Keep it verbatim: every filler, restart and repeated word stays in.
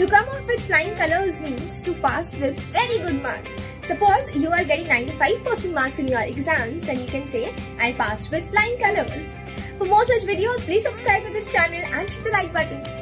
To come off with flying colors means to pass with very good marks. Suppose you are getting ninety-five percent marks in your exams, then you can say, I passed with flying colors. For more such videos, please subscribe to this channel and hit the like button.